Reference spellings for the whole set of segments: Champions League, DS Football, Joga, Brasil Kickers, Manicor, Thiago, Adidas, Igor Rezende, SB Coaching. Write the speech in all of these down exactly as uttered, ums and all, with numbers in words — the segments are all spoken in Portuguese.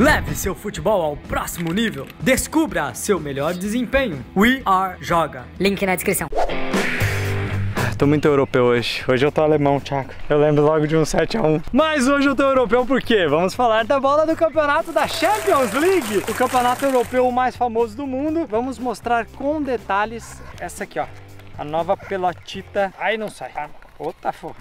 Leve seu futebol ao próximo nível. Descubra seu melhor desempenho. We are Joga. Link na descrição. Tô muito europeu hoje. Hoje eu tô alemão, Thiago. Eu lembro logo de um sete a um. Mas hoje eu tô europeu por quê? Vamos falar da bola do campeonato da Champions League. O campeonato europeu mais famoso do mundo. Vamos mostrar com detalhes essa aqui, ó. A nova pelotita. Ai, não sai. Outra fofa.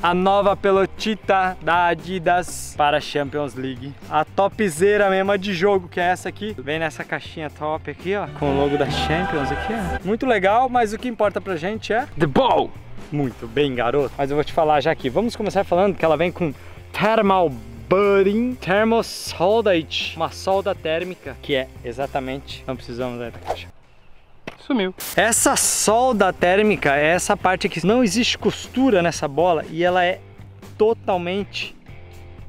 A nova pelotita da Adidas para a Champions League. A topzera mesma de jogo, que é essa aqui. Vem nessa caixinha top aqui, ó. Com o logo da Champions aqui, ó. Muito legal, mas o que importa pra gente é... The ball! Muito bem, garoto. Mas eu vou te falar já aqui. Vamos começar falando que ela vem com thermal budding, thermal soldate. Uma solda térmica, que é exatamente... Não precisamos aí da caixa. Sumiu. Essa solda térmica é essa parte que não existe costura nessa bola e ela é totalmente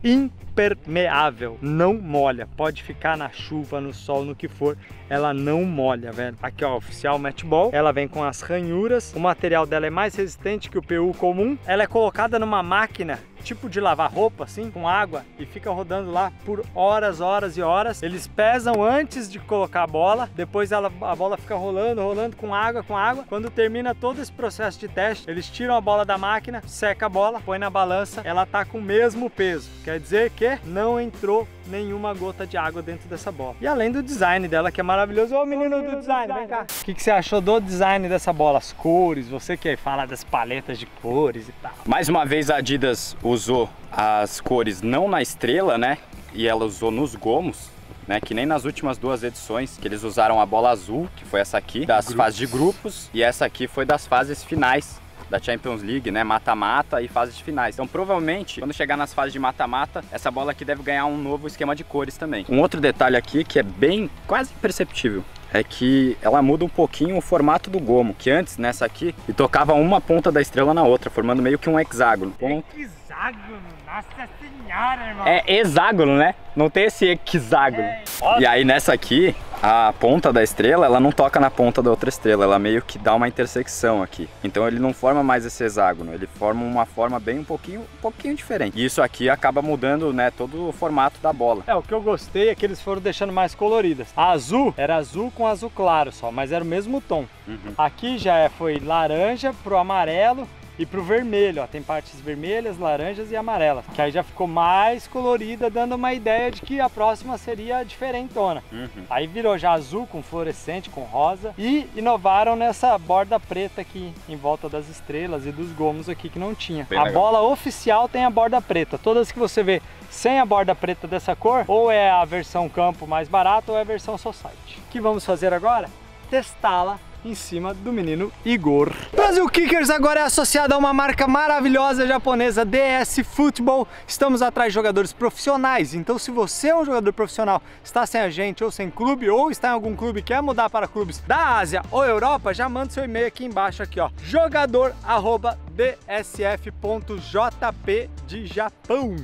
impermeável. Não molha. Pode ficar na chuva, no sol, no que for. Ela não molha, velho. Aqui, ó, oficial matchball. Ela vem com as ranhuras. O material dela é mais resistente que o P U comum. Ela é colocada numa máquina tipo de lavar roupa, assim, com água, e fica rodando lá por horas, horas e horas. Eles pesam antes de colocar a bola, depois ela, a bola fica rolando, rolando com água, com água. Quando termina todo esse processo de teste, eles tiram a bola da máquina, seca a bola, põe na balança, ela tá com o mesmo peso. Quer dizer que não entrou nenhuma gota de água dentro dessa bola. E além do design dela, que é maravilhoso. Ô, menino do design, vem cá. O que, que você achou do design dessa bola? As cores, você que fala das paletas de cores e tal. Mais uma vez a Adidas usou as cores não na estrela, né? E ela usou nos gomos, né? Que nem nas últimas duas edições, que eles usaram a bola azul, que foi essa aqui, das grupos. fases de grupos, e essa aqui foi das fases finais da Champions League, né? Mata-mata e fases de finais. Então, provavelmente, quando chegar nas fases de mata-mata, essa bola aqui deve ganhar um novo esquema de cores também. Um outro detalhe aqui que é bem quase imperceptível é que ela muda um pouquinho o formato do gomo, que antes nessa aqui e tocava uma ponta da estrela na outra, formando meio que um hexágono. Hexágono, nossa senhora, irmão. É hexágono, né? Não tem esse hexágono. É. E aí nessa aqui, a ponta da estrela, ela não toca na ponta da outra estrela, ela meio que dá uma intersecção aqui. Então ele não forma mais esse hexágono, ele forma uma forma bem um pouquinho, um pouquinho diferente. E isso aqui acaba mudando, né, todo o formato da bola. É, o que eu gostei é que eles foram deixando mais coloridas. A azul era azul com azul claro só, mas era o mesmo tom. Uhum. Aqui já é, foi laranja pro amarelo e pro vermelho, ó. Tem partes vermelhas, laranjas e amarelas, que aí já ficou mais colorida, dando uma ideia de que a próxima seria diferentona. Uhum. Aí virou já azul com fluorescente, com rosa, e inovaram nessa borda preta aqui em volta das estrelas e dos gomos aqui, que não tinha. Bem a legal. Bola oficial tem a borda preta. Todas que você vê sem a borda preta dessa cor, ou é a versão campo mais barata, ou é a versão society. O que vamos fazer agora? Testá-la em cima do menino Igor. Brasil Kickers agora é associado a uma marca maravilhosa japonesa, D S Football. Estamos atrás de jogadores profissionais, então se você é um jogador profissional, está sem agente ou sem clube, ou está em algum clube e quer mudar para clubes da Ásia ou Europa, já manda seu e-mail aqui embaixo, aqui, ó, jogador arroba d s f ponto j p de Japão.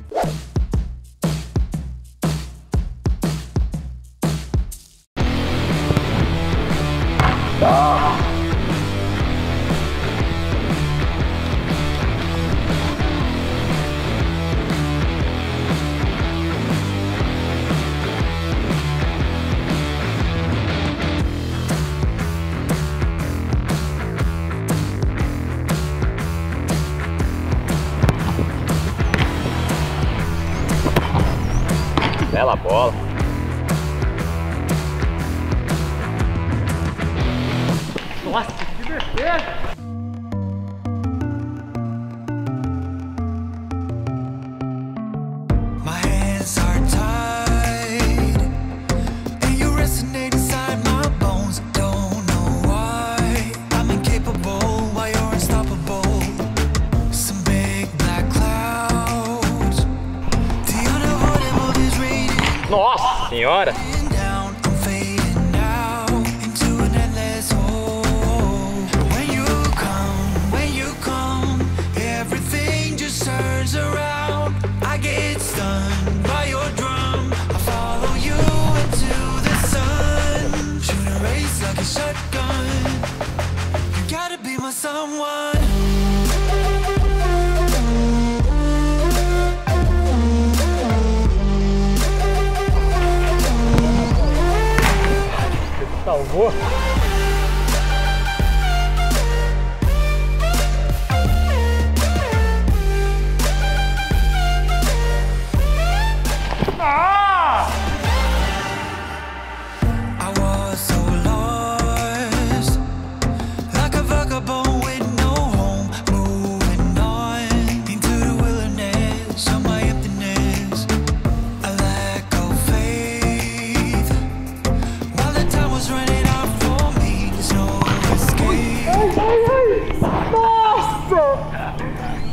Ah. Bela bola. Nossa, que besteira! Nossa senhora!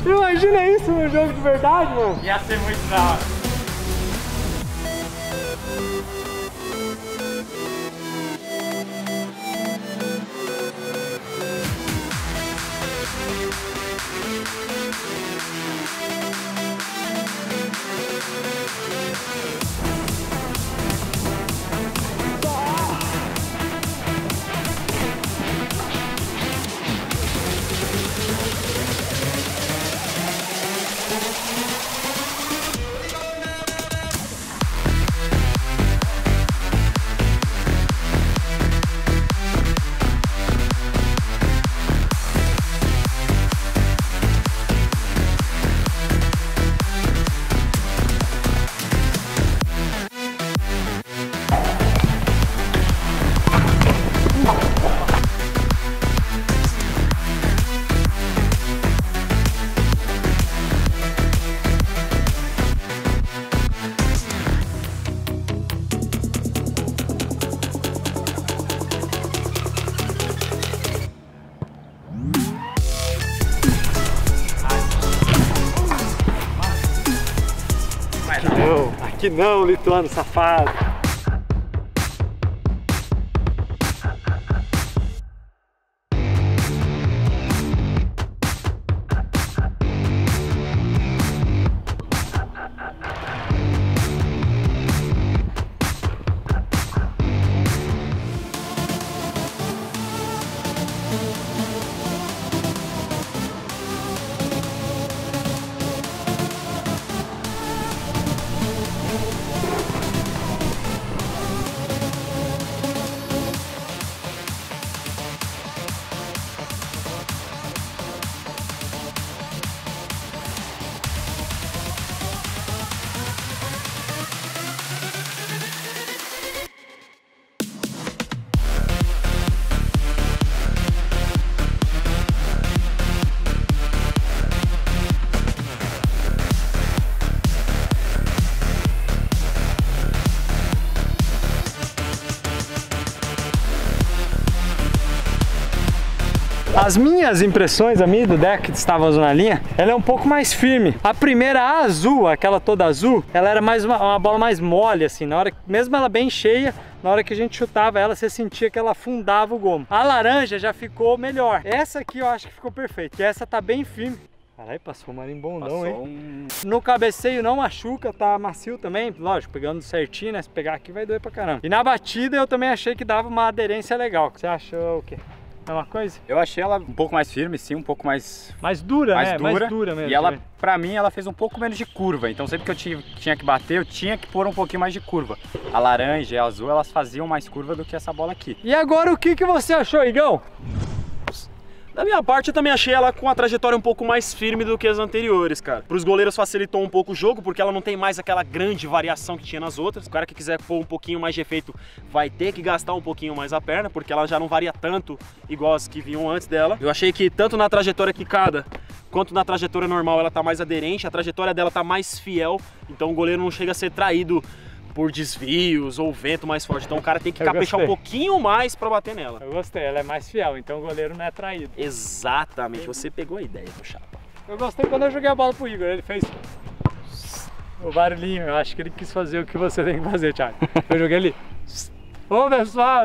Imagina isso num jogo de verdade, mano. Ia ser muito da hora. Que não, lituano safado. As minhas impressões, a minha do deck que estava na linha, ela é um pouco mais firme. A primeira, a azul, aquela toda azul, ela era mais uma, uma bola mais mole, assim, na hora, mesmo ela bem cheia, na hora que a gente chutava ela, você sentia que ela afundava o gomo. A laranja já ficou melhor. Essa aqui eu acho que ficou perfeita, essa tá bem firme. Caralho, passou um marimbondão, passou, hein? Um... No cabeceio não machuca, tá macio também. Lógico, pegando certinho, né? Se pegar aqui vai doer pra caramba. E na batida eu também achei que dava uma aderência legal. Você achou o quê? É uma coisa? Eu achei ela um pouco mais firme, sim, um pouco mais... Mais dura, mais, né? Dura. Mais dura mesmo. E ela, pra mim, ela fez um pouco menos de curva. Então sempre que eu tinha, tinha que bater, eu tinha que pôr um pouquinho mais de curva. A laranja e a azul, elas faziam mais curva do que essa bola aqui. E agora o que, que você achou, Igão? Da minha parte, eu também achei ela com a trajetória um pouco mais firme do que as anteriores, cara. Para os goleiros facilitou um pouco o jogo, porque ela não tem mais aquela grande variação que tinha nas outras. O cara que quiser pôr um pouquinho mais de efeito vai ter que gastar um pouquinho mais a perna, porque ela já não varia tanto igual as que vinham antes dela. Eu achei que tanto na trajetória quicada quanto na trajetória normal ela tá mais aderente, a trajetória dela tá mais fiel, então o goleiro não chega a ser traído por desvios ou vento mais forte. Então o cara tem que caprichar um pouquinho mais para bater nela. Eu gostei, ela é mais fiel, então o goleiro não é traído. Exatamente, você pegou a ideia do Chapa. Eu gostei quando eu joguei a bola pro Igor, ele fez o barulhinho, eu acho que ele quis fazer o que você tem que fazer, Thiago. Eu joguei ali. Ô, pessoal!